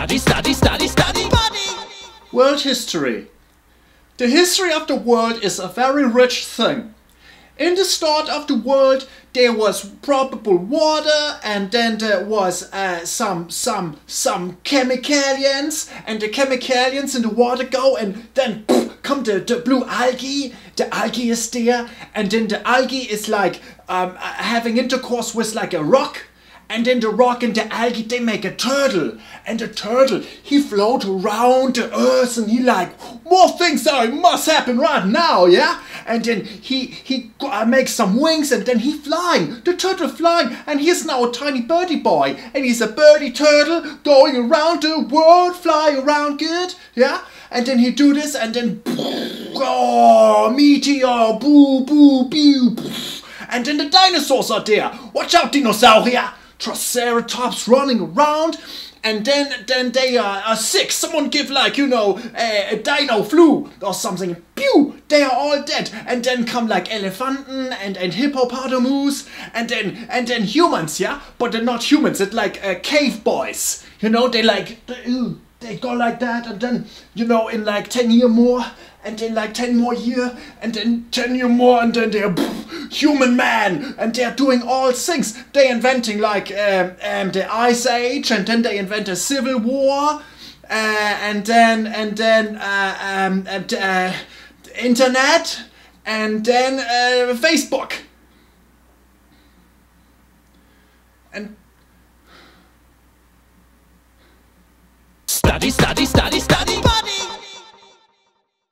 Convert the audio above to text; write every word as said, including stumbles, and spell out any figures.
Study, study, study, study, study. World history. The history of the world is a very rich thing. In the start of the world there was probable water, and then there was uh, some some some chemicalians, and the chemicalians in the water go, and then poof, come the, the blue algae. The algae is there, and then the algae is like um, having intercourse with like a rock. And then the rock and the algae, they make a turtle. And the turtle, he float around the earth, and he like, more things are, must happen right now, yeah? And then he he uh, makes some wings, and then he flying. The turtle flying, and he's now a tiny birdie boy. And he's a birdie turtle going around the world, flying around good, yeah? And then he do this, and then, oh, meteor, boo, boo, boo. And then the dinosaurs are there. Watch out, dinosaurier. Triceratops running around, and then then they are, are sick. Someone give like, you know, a, a dino flu or something. Pew! They are all dead. And then come like elephanten and, and hippopotamus, and then and then humans, yeah? But they're not humans, they're like uh, cave boys. You know, they like, they, they go like that, and then, you know, in like ten year more, and then like ten more year, and then ten year more, and then they're pff, human man, and they're doing all things. They inventing like um, um, the Ice Age, and then they invent a civil war, uh, and then and then uh, um, and, uh, internet, and then uh, Facebook, and study, study, study, study, buddy.